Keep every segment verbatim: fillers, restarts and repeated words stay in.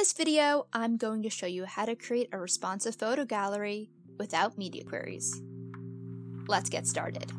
this video, I'm going to show you how to create a responsive photo gallery without media queries. Let's get started.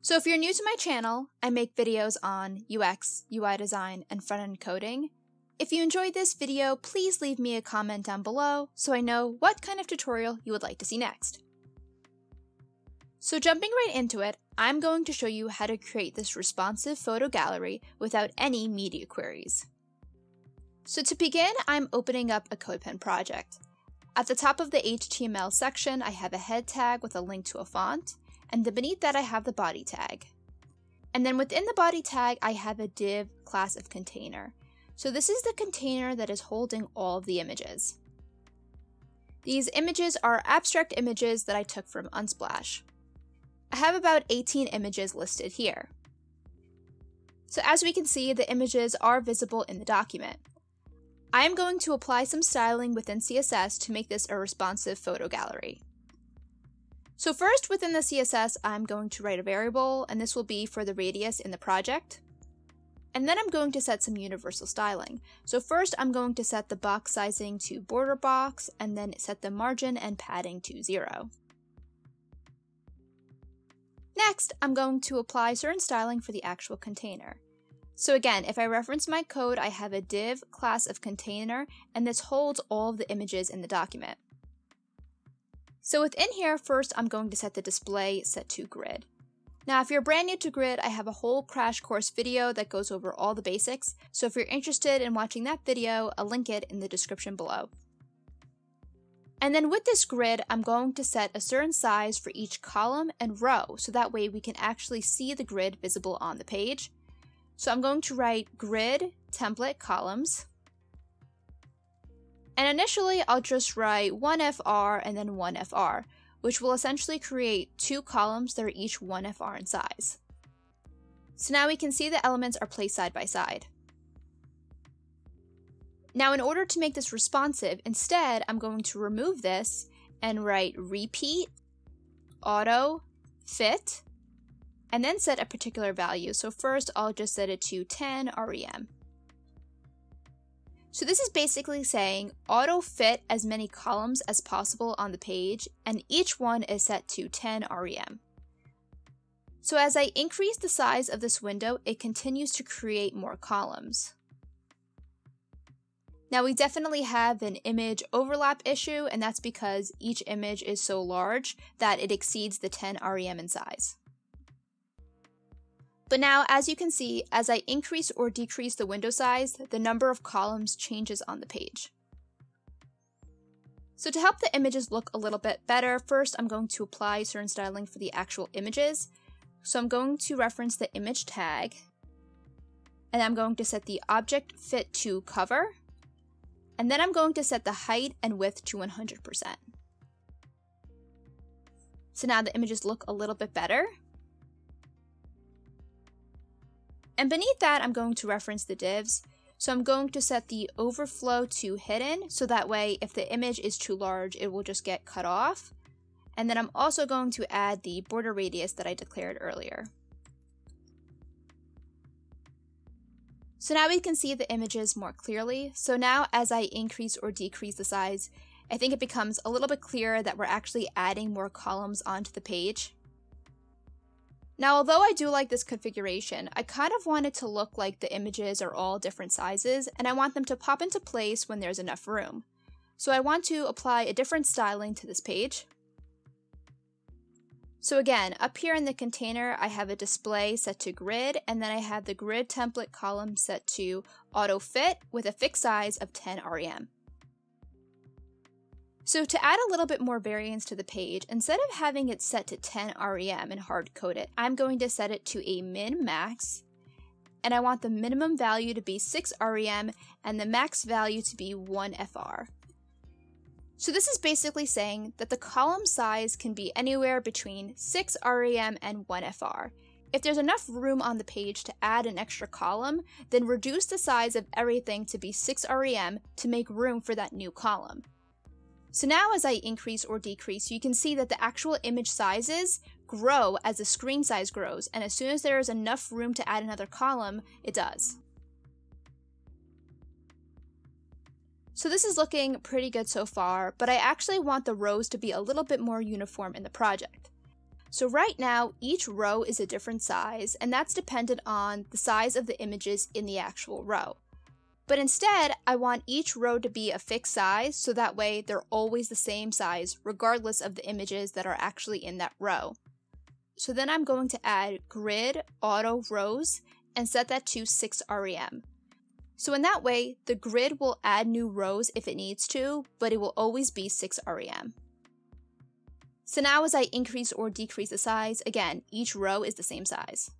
So if you're new to my channel, I make videos on U X, U I design, and front-end coding. If you enjoyed this video, please leave me a comment down below so I know what kind of tutorial you would like to see next. So jumping right into it, I'm going to show you how to create this responsive photo gallery without any media queries. So to begin, I'm opening up a Codepen project. At the top of the H T M L section, I have a head tag with a link to a font. And then beneath that I have the body tag. And then within the body tag, I have a div class of container. So this is the container that is holding all of the images. These images are abstract images that I took from Unsplash. I have about eighteen images listed here. So as we can see, the images are visible in the document. I am going to apply some styling within C S S to make this a responsive photo gallery. So first, within the C S S, I'm going to write a variable, and this will be for the radius in the project. And then I'm going to set some universal styling. So first, I'm going to set the box sizing to border box, and then set the margin and padding to zero. Next, I'm going to apply certain styling for the actual container. So again, if I reference my code, I have a div class of container, and this holds all of the images in the document. So within here, first I'm going to set the display set to grid. Now if you're brand new to grid, I have a whole crash course video that goes over all the basics, so if you're interested in watching that video, I'll link it in the description below. And then with this grid, I'm going to set a certain size for each column and row, so that way we can actually see the grid visible on the page. So I'm going to write grid template columns. And initially, I'll just write one F R and then one F R, which will essentially create two columns that are each one F R in size. So now we can see the elements are placed side by side. Now, in order to make this responsive, instead, I'm going to remove this and write repeat, auto, fit, and then set a particular value. So first, I'll just set it to ten R E M. So this is basically saying auto fit as many columns as possible on the page, and each one is set to ten R E M. So as I increase the size of this window, it continues to create more columns. Now we definitely have an image overlap issue, and that's because each image is so large that it exceeds the ten R E M in size. But now, as you can see, as I increase or decrease the window size, the number of columns changes on the page. So to help the images look a little bit better, first I'm going to apply certain styling for the actual images. So I'm going to reference the image tag, and I'm going to set the object fit to cover, and then I'm going to set the height and width to one hundred percent. So now the images look a little bit better. And beneath that, I'm going to reference the divs. So I'm going to set the overflow to hidden, so that way if the image is too large, it will just get cut off. And then I'm also going to add the border radius that I declared earlier. So now we can see the images more clearly. So now as I increase or decrease the size, I think it becomes a little bit clearer that we're actually adding more columns onto the page. Now, although I do like this configuration, I kind of want it to look like the images are all different sizes, and I want them to pop into place when there's enough room. So I want to apply a different styling to this page. So again, up here in the container, I have a display set to grid, and then I have the grid template column set to auto fit with a fixed size of ten R E M. So to add a little bit more variance to the page, instead of having it set to ten R E M and hard code it, I'm going to set it to a min max, and I want the minimum value to be six R E M and the max value to be one F R. So this is basically saying that the column size can be anywhere between six R E M and one F R. If there's enough room on the page to add an extra column, then reduce the size of everything to be six R E M to make room for that new column. So now as I increase or decrease, you can see that the actual image sizes grow as the screen size grows, and as soon as there is enough room to add another column, it does. So this is looking pretty good so far, but I actually want the rows to be a little bit more uniform in the project. So right now, each row is a different size, and that's dependent on the size of the images in the actual row. But instead, I want each row to be a fixed size, so that way they're always the same size, regardless of the images that are actually in that row. So then I'm going to add grid auto rows and set that to six R E M. So in that way, the grid will add new rows if it needs to, but it will always be six R E M. So now as I increase or decrease the size, again, each row is the same size.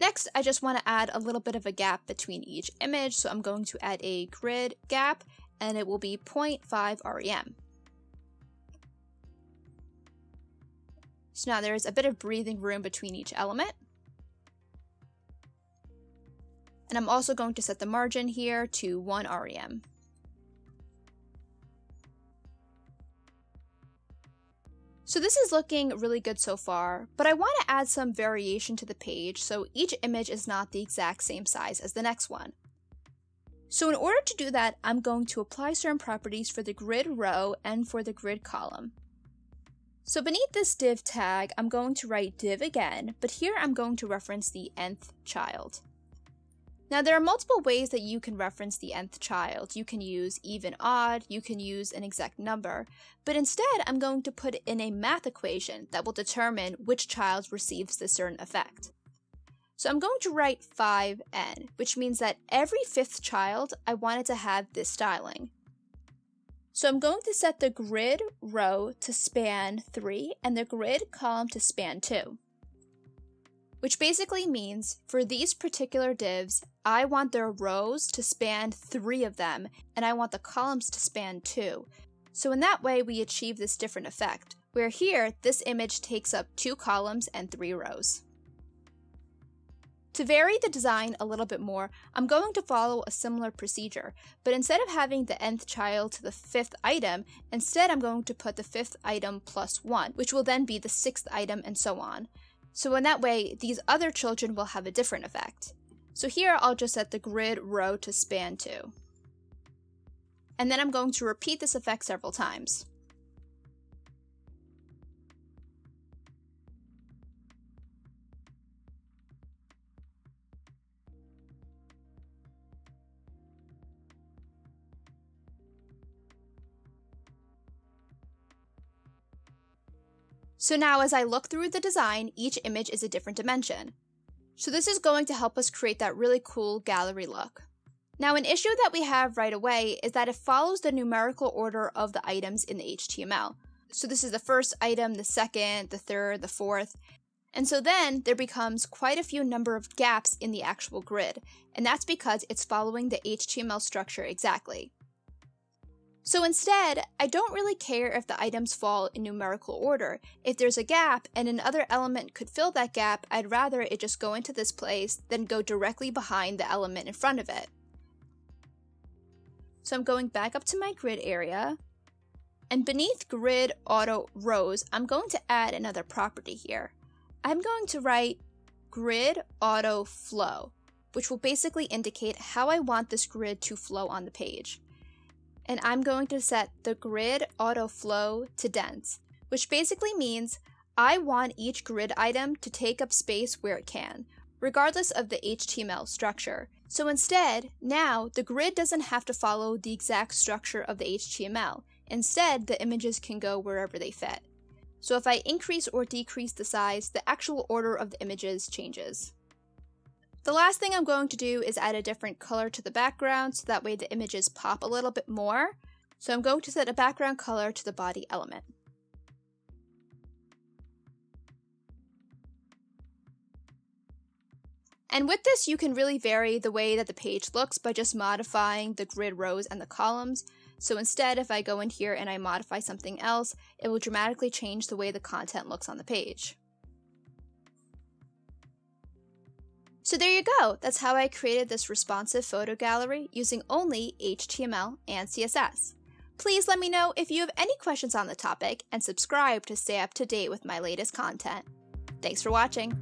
Next, I just want to add a little bit of a gap between each image, so I'm going to add a grid gap, and it will be zero point five R E M. So now there's a bit of breathing room between each element. And I'm also going to set the margin here to one R E M. So this is looking really good so far, but I want to add some variation to the page so each image is not the exact same size as the next one. So in order to do that, I'm going to apply certain properties for the grid row and for the grid column. So beneath this div tag, I'm going to write div again, but here I'm going to reference the nth child. Now there are multiple ways that you can reference the nth child. You can use even, odd, you can use an exact number, but instead I'm going to put in a math equation that will determine which child receives this certain effect. So I'm going to write five N, which means that every fifth child I wanted to have this styling. So I'm going to set the grid row to span three and the grid column to span two. Which basically means for these particular divs, I want their rows to span three of them, and I want the columns to span two. So in that way, we achieve this different effect, where here, this image takes up two columns and three rows. To vary the design a little bit more, I'm going to follow a similar procedure, but instead of having the nth child to the fifth item, instead I'm going to put the fifth item plus one, which will then be the sixth item and so on. So in that way, these other children will have a different effect. So here, I'll just set the grid row to span two. And then I'm going to repeat this effect several times. So now as I look through the design, each image is a different dimension. So this is going to help us create that really cool gallery look. Now an issue that we have right away is that it follows the numerical order of the items in the H T M L. So this is the first item, the second, the third, the fourth. And so then there becomes quite a few number of gaps in the actual grid. And that's because it's following the H T M L structure exactly. So instead, I don't really care if the items fall in numerical order. If there's a gap and another element could fill that gap, I'd rather it just go into this place than go directly behind the element in front of it. So I'm going back up to my grid area, and beneath grid auto rows, I'm going to add another property here. I'm going to write grid-auto-flow, which will basically indicate how I want this grid to flow on the page. And I'm going to set the grid auto flow to dense, which basically means I want each grid item to take up space where it can, regardless of the H T M L structure. So instead, now the grid doesn't have to follow the exact structure of the H T M L. Instead, the images can go wherever they fit. So if I increase or decrease the size, the actual order of the images changes. The last thing I'm going to do is add a different color to the background, so that way the images pop a little bit more. So I'm going to set a background color to the body element. And with this, you can really vary the way that the page looks by just modifying the grid rows and the columns. So instead, if I go in here and I modify something else, it will dramatically change the way the content looks on the page. So there you go, that's how I created this responsive photo gallery using only H T M L and C S S. Please let me know if you have any questions on the topic and subscribe to stay up to date with my latest content. Thanks for watching.